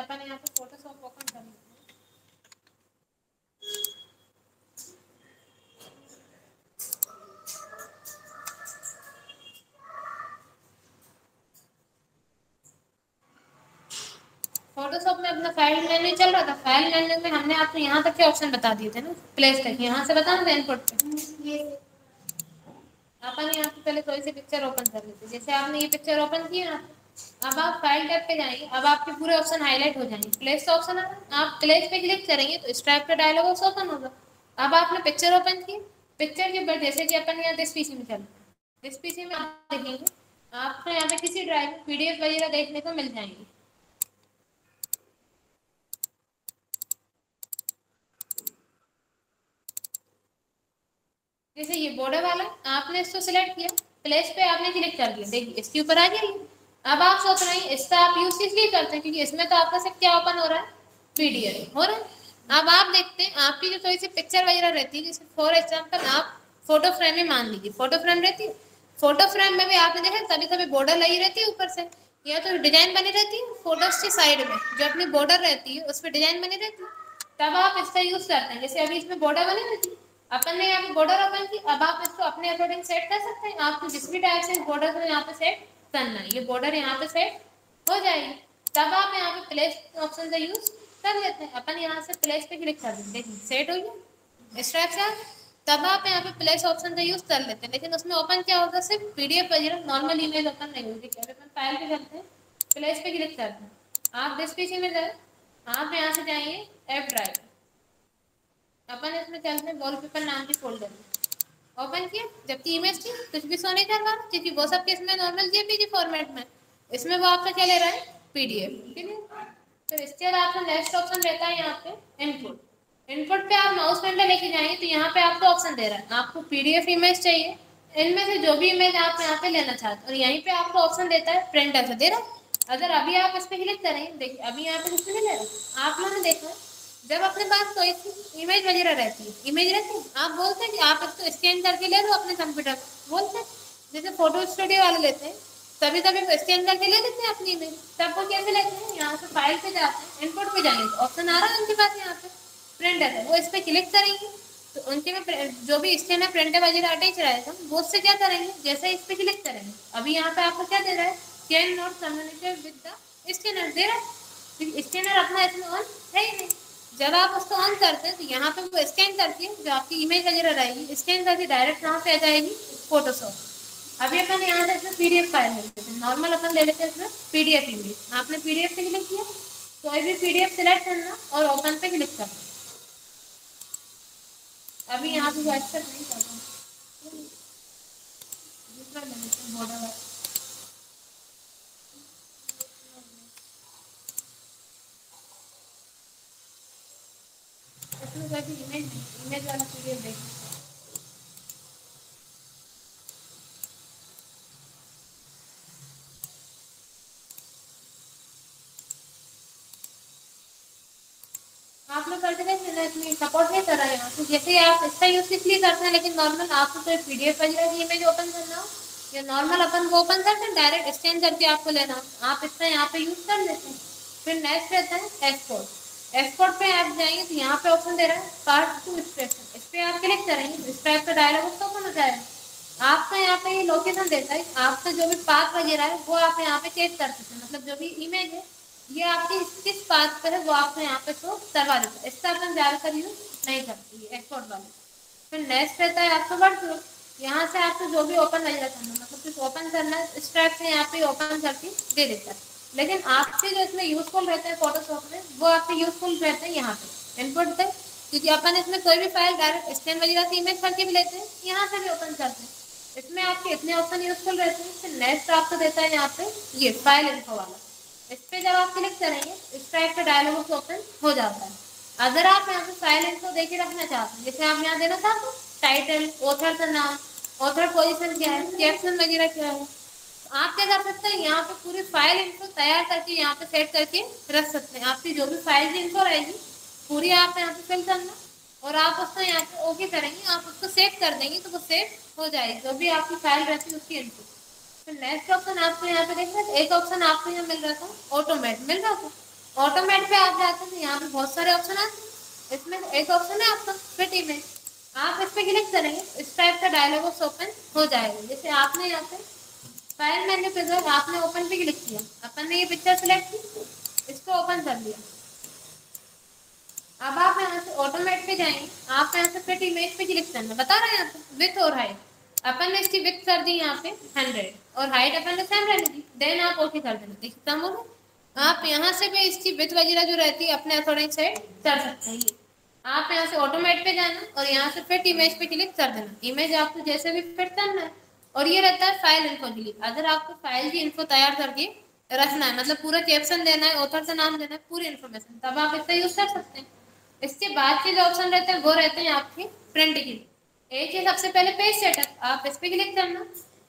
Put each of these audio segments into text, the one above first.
अपन यहाँ पे Photoshop open कर लेते हैं। फोटोशॉप में अपना फाइल मैनेजर चल रहा था, फाइल मैनेजर में हमने आपको यहाँ तक के ऑप्शन बता दिए थे ना, प्लेस तक यहाँ से बताना था इनपुट पे। अपन यहाँ पे पहले कोई सी पिक्चर ओपन कर लेते हैं। जैसे आपने ये पिक्चर ओपन की ना, अब आप फाइल टैब पे जाएंगे, अब आपके पूरे ऑप्शन हाईलाइट हो जाएंगे। प्लेस का ऑप्शन आता है, आप प्लेस पे क्लिक करेंगे तो इस टाइप का डायलॉग बॉक्स ओपन होगा। अब आपने पिक्चर ओपन की, पिक्चर के बाद जैसे कि अपन यहाँ दिस पीसी में चल, दिस पीसी में आप देखेंगे आपको यहाँ पे किसी ड्राइव पीडीएफ वगैरह देखने को मिल जाएंगी। जैसे ये बॉर्डर वाला आपने इसको सिलेक्ट किया, प्लेस पे आपने क्लिक कर दिया, देखिए इसके ऊपर आ गया। अब आप सोच रहे हैं इसका आप यूज इसलिए करते हैं क्योंकि इसमें तो आपका सब क्या ओपन हो रहा है, पीडीएफ हो रहा है। अब आप देखते हैं आपकी जो थोड़ी सी पिक्चर वगैरह रहती है, जैसे फॉर एग्जाम्पल आप फोटो फ्रेम में मान लीजिए, फोटो फ्रेम रहती है, फोटो फ्रेम में भी आपने देखा कभी कभी बॉर्डर लगी रहती है ऊपर से, या तो डिजाइन बनी रहती है फोटोज की साइड में, जो अपनी बॉर्डर रहती है उस पर डिजाइन बनी रहती है, तब आप इसका यूज करते हैं। जैसे अभी इसमें बॉर्डर बनी रहती है, अपन ने यहाँ पे बॉर्डर ओपन की, अब आप इसको अपने अकॉर्डिंग सेट कर सकते हैं। आपको जिस भी टाइप से बॉर्डर को यहाँ पे सेट करना है, ये बॉर्डर यहाँ पे सेट हो जाएगी, तब आप यहाँ पे प्लेस ऑप्शन का यूज कर लेते हैं। अपन यहाँ से प्लेस पे क्लिक कर देंगे, देखिए सेट हो गया इस टाइप से, तब आप यहाँ पे प्लेस ऑप्शन का यूज कर लेते हैं। लेकिन उसमें ओपन क्या होगा, सिर्फ पीडीएफ वगैरह नॉर्मल इमेज ओपन नहीं होगी। अपन फाइल पे चलते हैं, प्लेस पे क्लिक करते हैं, आप जिस पीसी में जाए, आप यहाँ से जाइए एप ड्राइव, अपन इसमें चलते हैं वॉलपेपर नाम के फोल्डर में, ओपन किया, जबकि इमेज की कुछ भी सोने करवा क्योंकि वो सब के इसमें नॉर्मल जेपीजी फॉर्मेट में, इसमें वो आपका क्या ले रहा है, पीडीएफ, ठीक है। तो इसके बाद आपका नेक्स्ट ऑप्शन रहता है यहाँ पे इनपुट। इनपुट पे आप माउस पॉइंटर लेके जाएंगे तो यहाँ पे आपको ऑप्शन दे रहा है आपको पीडीएफ इमेज चाहिए, इनमें से जो भी इमेज आप यहाँ पे लेना चाहते हो, और यहीं पे आपको ऑप्शन देता है प्रिंटर से दे रहा है। अगर अभी आप इस पर क्लिक करेंगे, देखिए अभी यहाँ पे कुछ नहीं ले रहा। आप लोगों ने देखा जब अपने पास कोई इमेज वगैरह रहती है, इमेज रहती है, आप बोलते हैं कि आप इसको स्कैन करके ले लो अपने कंप्यूटर पर, बोलते हैं जैसे फोटो स्टूडियो वाले लेते हैं, तभी तभी स्कैन करके ले लेते हैं अपनी इमेज। तब वो कैसे लेते हैं, यहाँ से फाइल पे जाते हैं, इनपुट पे जाएंगे, ऑप्शन आ रहा है उनके पास यहाँ पे प्रिंटर है, वो इस पर क्लिक करेंगे तो उनके में जो भी स्कैनर प्रिंटर वगैरह अटैच रहेगा वो उससे क्या करेंगे, जैसे इस पर क्लिक करेंगे, अभी यहाँ पे आपको क्या दे रहा है, scan not communicate with the scanner दे रहा है, स्कैनर अपना इसमें ऑन है ही नहीं। जब आप उसको ऑन करते हैं तो यहाँ पे वो स्कैन करती है, जो आपकी इमेज वगैरह रहेगी स्कैन करके डायरेक्ट कहाँ पे आ जाएगी, फोटोशॉप। अभी अपन यहाँ से इसमें पीडीएफ फाइल ले लेते हैं, नॉर्मल अपन ले लेते हैं इसमें पीडीएफ इमेज। आपने पीडीएफ पे क्लिक किया, कोई भी पीडीएफ सिलेक्ट करना और ओपन पे क्लिक करना। अभी यहाँ पे व्हाट्सएप नहीं करता, इमेज वाला पीडीएफ देखिए। आप लोग करते हैं सपोर्ट नहीं कर रहा है यहाँ से, जैसे आप इसका यूज इसलिए करते हैं, लेकिन नॉर्मल आपको कोई पीडीएफ वगैरह की इमेज ओपन करना हो या नॉर्मल अपन को ओपन करते हैं डायरेक्ट स्कैन करके आपको लेना हो, आप इसका यहाँ पे यूज कर लेते हैं। फिर नेक्स्ट रहता है एक्सपोर्ट। एक्सपोर्ट पे आप जाएंगे तो यहाँ पे ऑप्शन दे रहा है पार्ट टू एक्सप्रेशन, इस पर आप क्लिक करेंगे, इस टाइप का डायलॉग उसका ओपन हो जाएगा। आपको यहाँ पे ये लोकेशन देता है, आपका जो भी पाथ वगैरह है वो आप यहाँ पे चेक कर सकते हैं, मतलब जो भी इमेज है ये आपकी किस पाथ पर है वो आपको यहाँ पे शो करवा देता है। इसका अपन ज़्यादातर यूज नहीं करती है एक्सपोर्ट वाले। फिर नेक्स्ट रहता है आपका वर्ड, यहाँ से आपको जो भी ओपन वगैरह करना, मतलब कुछ ओपन करना है इस टाइप से यहाँ पे ओपन करके दे देता है। लेकिन आपके जो इसमें यूजफुल रहते हैं फोटोशॉप में वो आपके यूजफुल रहते हैं यहाँ पे इनपुट तक, क्योंकि अपन इसमें कोई भी फाइल डायरेक्ट स्कैन वगैरह से इमेज करके भी लेते हैं, यहाँ से भी ओपन करते हैं। इसमें आपके इतने ऑप्शन यूजफुल रहते हैं। फिर नेक्स्ट आपको देता है यहाँ पे ये फाइल इनको वाला, इस पर जब आप क्लिक करेंगे इस टाइप का डायलॉग ओपन हो जाता है। अगर आप यहाँ पे फाइल इनको देके रखना चाहते हैं, जैसे आप यहाँ देना चाहते हो टाइटल, ऑथर का नाम, ऑथर पोजिशन क्या है, कैप्शन वगैरह क्या है, आप क्या कर सकते हैं यहाँ पे पूरी फाइल इनको तैयार करके यहाँ पे सेट करके रख सकते हैं। आपकी जो भी फाइल इनको रहेगी पूरी आप यहाँ पे फिल करना और आप उसको यहाँ पे ओके करेंगे, आप उसको सेव कर देंगे तो वो सेव हो जाएगी जो भी आपकी फाइल रहती है उसकी इनको। फिर नेक्स्ट ऑप्शन आपको यहाँ पे देखना, एक ऑप्शन आपको यहाँ मिल रहा था ऑटोमेट मिल रहा था, ऑटोमेट पे आप जाते हैं, यहाँ पे बहुत सारे ऑप्शन आते हैं, इसमें एक ऑप्शन है आपका फिटी में, आप इस पर क्लिक करेंगे इस टाइप का डायलॉग बॉक्स ओपन हो जाएगा। जैसे आपने यहाँ पे फाइल मेन्यू पे जो आपने ओपन पे क्लिक किया, अपन ने ये पिक्चर सेलेक्ट की, इसको ओपन कर लिया। अब आप यहाँ से ऑटोमेट पे जाएंगे, आप यहाँ से फिट इमेज पे क्लिक करना, बता रहे हैं यहाँ पे विथ और हाइट, अपन ने इसकी विथ कर दी यहाँ पे 100 और हाइट अपन ने 7 रहने दी, देन आप ओके कर देना। देखिए कम हो गया, आप यहाँ से भी इसकी विथ वगैरह जो रहती है अपने अकॉर्डिंग सेट कर सकते हैं। आप यहाँ से ऑटोमेट पे जाना और यहाँ से फिट इमेज पे क्लिक कर देना, इमेज आपको जैसे भी फिट करना है। और ये रहता है फाइल इन्फो के लिए, अगर आपको फाइल की इन्फो तैयार करके रखना है, मतलब पूरा कैप्शन देना है, ऑथर का नाम देना है, पूरी इन्फॉर्मेशन, तब आप इसका यूज कर सकते हैं। इसके बाद के जो ऑप्शन रहते हैं वो रहते हैं आपके प्रिंट के लिए। एक है सबसे पहले पेज सेटअप, आप इस पर क्लिक करना,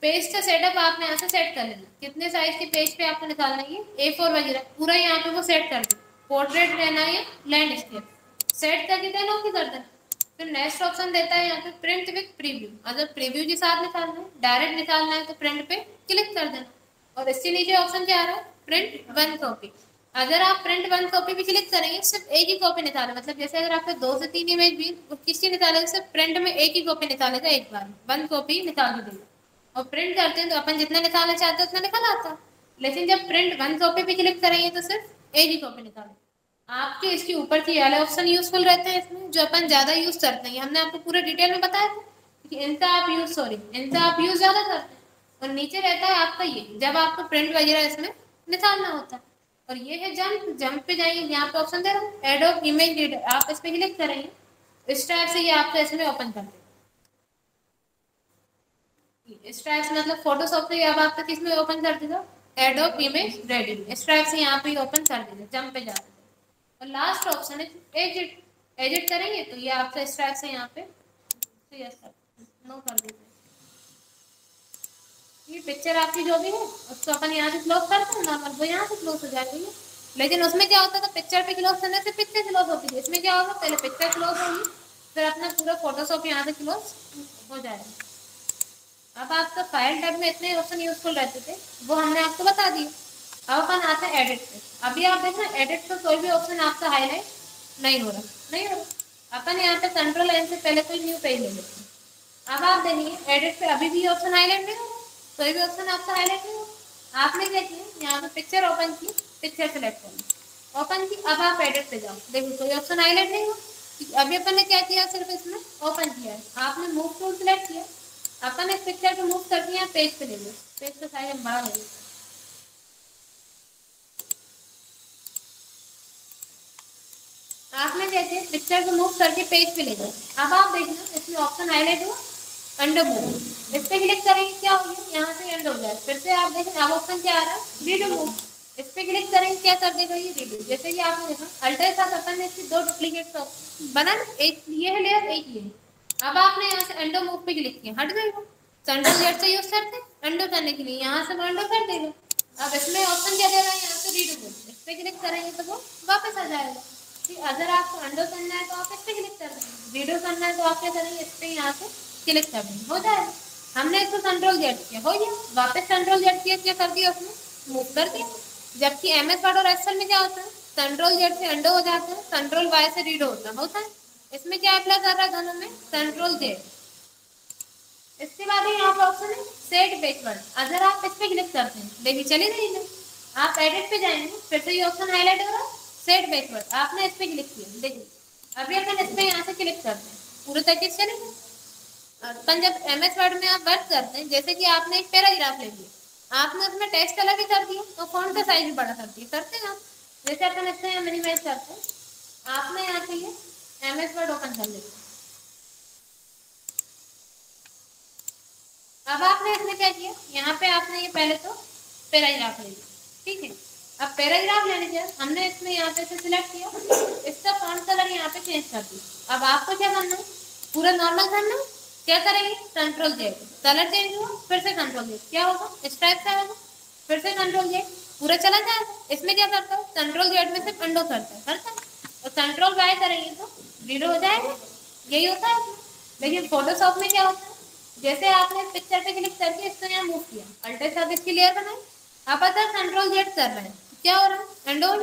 पेज का सेटअप आपने यहाँ से सेट कर लेना, कितने साइज के पेज पे आपको निकालना है, A4 वगैरह पूरा यहाँ पे वो सेट कर देना, पोर्ट्रेट लेना है या लैंडस्केप सेट करके देन ओके कर देना। फिर नेक्स्ट ऑप्शन देता है यहाँ पे प्रिंट विद प्रीव्यू, अगर प्रीव्यू के साथ निकालना है, डायरेक्ट निकालना है तो प्रिंट पे क्लिक कर देना। और इसके नीचे ऑप्शन क्या आ रहा है, प्रिंट वन कॉपी, अगर आप प्रिंट वन कॉपी पे क्लिक करेंगे सिर्फ एक ही कॉपी निकालेगा, मतलब जैसे अगर आपके 2 से 3 इमेज भी किसी निकालेगा सिर्फ प्रिंट में एक ही कॉपी निकालेगा, एक बार वन कॉपी निकाल देगा। और प्रिंट करते हैं तो अपन जितना निकालना चाहते हैं उतना निकाल आता है, लेकिन जब प्रिंट वन कॉपी पे क्लिक करेंगे तो सिर्फ एक ही कॉपी निकालेगा। आपके इसके ऊपर की वाले ऑप्शन यूजफुल रहते हैं, इसमें जो अपन ज़्यादा यूज़ करते हैं, हमने आपको पूरा डिटेल में बताया था कि इनका आप यूज़ ज़्यादा करते हैं। और नीचे रहता है आपका ये, जब आपको प्रिंट वगैरह इसमें निकालना होता है। और ये है जंप, जंप पे जाएंगे, यहाँ पे ऑप्शन दे रहा हूँ एड ऑफ इमेज एडिटर, आप इस पर क्लिक करेंगे, इस टाइप से ये आपको इसमें ओपन कर देगा, इस टाइप से मतलब फोटोशॉप से अब आपका इसमें ओपन कर देगा, एड ऑफ इमेज रेडिट, इस टाइप से यहाँ पे ओपन कर देगा, जंप पे जाते। और लास्ट ऑप्शन है एडिट, एडिट करेंगे तो ये आपका इस टाइप से यहाँ पे तो यस नो कर देते, ये पिक्चर आपकी जो भी है उसको अपन यहाँ से क्लोज करते हैं, नॉर्मल वो यहाँ से क्लोज हो जाती है। लेकिन उसमें क्या होता था, पिक्चर पे क्लोज करने से पिक्चर क्लोज होती है, इसमें क्या होगा, पहले पिक्चर क्लोज होगी फिर अपना पूरा फोटोशॉप यहाँ से क्लोज हो जाएगा। अब आपका फाइल टैब में इतने ऑप्शन यूजफुल रहते थे वो हमने आपको बता दिए। अब अपन आते हैं एडिट पे, अभी आप देखना एडिट पे कोई भी ऑप्शन आपका हाईलाइट नहीं हो रहा। अपन यहाँ पे कंट्रोल एन से पहले कोई न्यू पेज ले लेते हैं। अब आप देखिए एडिट पे अभी भी ऑप्शन हाईलाइट नहीं हो रहा, कोई भी ऑप्शन आपका हाईलाइट नहीं हो रहा। आपने देखिए यहाँ पे पिक्चर ओपन की, पिक्चर सेलेक्ट करनी, ओपन की, अब आप एडिट पे जाओ, देखिए कोई ऑप्शन हाईलाइट नहीं हो। अभी अपन ने क्या किया, सिर्फ इसमें ओपन किया है, आपने मूव टूल सेलेक्ट किया, अपन इस पिक्चर को मूव करके यहाँ पेज पे ले लो, पेज का साइज हम बड़ा ले लेते हैं। आपने जैसे पिक्चर को मूव करके पेज पे ले जाए, अब आप देखना इसमें ऑप्शन हाईलाइट हुआ अंडर मूव, इस पर क्लिक करेंगे क्या हो गया, यहाँ से एंड हो जाए। फिर से आप देखें अब ऑप्शन क्या आ रहा है, रीडो मूव, इस पर क्लिक करेंगे क्या कर देगा ये रीडो। जैसे कि आपने देखा अल्टर साथ अपन ने इसकी 2 डुप्लीकेट बना, एक ये है लेयर, एक ये है। अब आपने यहाँ से अंडो मूव पे क्लिक किया, हट जाएगा, सेंटर लेयर से यूज करते हैं अंडो करने के लिए, यहाँ से अंडो कर देगा। अब इसमें ऑप्शन क्या दे रहा है, यहाँ से रीडो मूव, इस पर क्लिक करेंगे तो वो वापस आ जाएगा। अगर आपको अंडो करना है तो आप इस पर क्लिक कर देंगे, वीडियो करना है तो आप क्या करेंगे, इस पर यहाँ से क्लिक कर देंगे, हो जाएगा। हमने इसको कंट्रोल जेड किया, हो गया, वापस कंट्रोल जेड किया, क्या कर दिया उसने, मूव कर दिया। जबकि MS वर्ड और एक्सेल में क्या होता है, कंट्रोल जेड से अंडो हो जाता है, कंट्रोल Y से रीड होता है। इसमें क्या अप्लाई कर रहा है दोनों में, कंट्रोल जेड। इसके बाद यहाँ पर ऑप्शन है सेट बेच वर्ड, अगर आप इस पर क्लिक करते हैं, देखिए चले जाइए, आप एडिट पे जाएंगे, फिर से ये ऑप्शन हाईलाइट हो रहा है सेट बैकवर्ड, आपने इस पर क्लिक किया, देखिए अभी अपन इस पर यहाँ से क्लिक करते हैं, पूरे तरीके से चलेगा। जब MS वर्ड में आप वर्क करते हैं, जैसे कि आपने एक पैराग्राफ ले लिया, आपने उसमें टेक्स्ट अलग ही कर दिया और फॉन्ट का साइज भी बड़ा कर दिया, करते हैं आप, जैसे अपन इस पर मिनिमाइज करते हैं, आपने यहाँ से ये MS वर्ड ओपन कर लिया। अब आपने इसमें क्या किया, यहाँ पे आपने ये पहले तो पैराग्राफ ले लिया, ठीक है। अब पैराग्राफ लेने के बाद हमने इसमें यहाँ पे से सिलेक्ट किया, इसका फॉन्ट कलर यहाँ पे चेंज कर दिया। अब आपको क्या करना है, पूरा नॉर्मल करना, क्या करेंगे कंट्रोल जेड, कलर चेंज हुआ, फिर से कंट्रोल जेड, क्या होगा इस टाइप का होगा, फिर से कंट्रोल जेड, पूरा चला जाएगा। इसमें क्या करता है, कंट्रोल जेड में सिर्फ अंडो करता है और कंट्रोल वाई करेंगे तो जीरो हो जाएगा, यही होता है। लेकिन फोटोशॉप में क्या होता है, जैसे आपने पिक्चर पे क्लिक करके इसको यहाँ मूव किया, अल्टर साथ इसकी लेयर बनाई, आप अदर कंट्रोल जेड कर रहे हैं, क्या हो रहा है, एंड